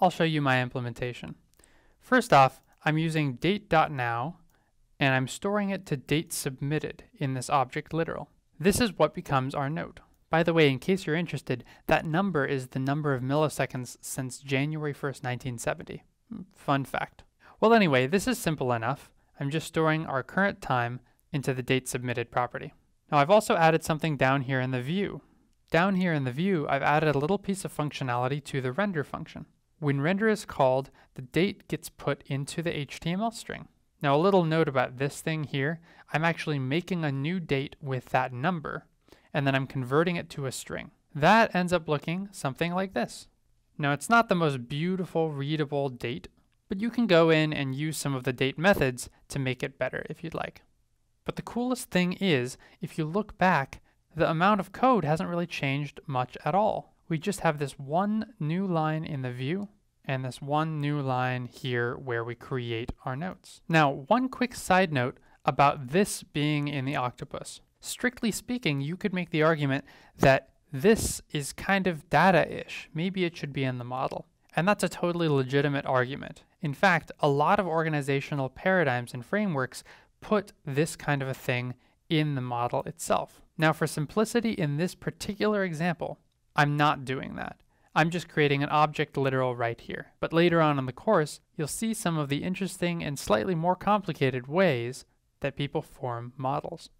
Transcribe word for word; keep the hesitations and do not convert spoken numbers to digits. I'll show you my implementation. First off, I'm using date.now, and I'm storing it to date submitted in this object literal. This is what becomes our note. By the way, in case you're interested, that number is the number of milliseconds since January first, nineteen seventy. Fun fact. Well, anyway, this is simple enough. I'm just storing our current time into the date submitted property. Now, I've also added something down here in the view. Down here in the view, I've added a little piece of functionality to the render function. When render is called, the date gets put into the H T M L string. Now, a little note about this thing here, I'm actually making a new date with that number, and then I'm converting it to a string. That ends up looking something like this. Now, it's not the most beautiful readable date, but you can go in and use some of the date methods to make it better if you'd like. But the coolest thing is, if you look back, the amount of code hasn't really changed much at all. We just have this one new line in the view and this one new line here where we create our notes. Now, one quick side note about this being in the octopus. Strictly speaking, you could make the argument that this is kind of data-ish. Maybe it should be in the model. And that's a totally legitimate argument. In fact, a lot of organizational paradigms and frameworks put this kind of a thing in the model itself. Now, for simplicity in this particular example, I'm not doing that. I'm just creating an object literal right here. But later on in the course, you'll see some of the interesting and slightly more complicated ways that people form models.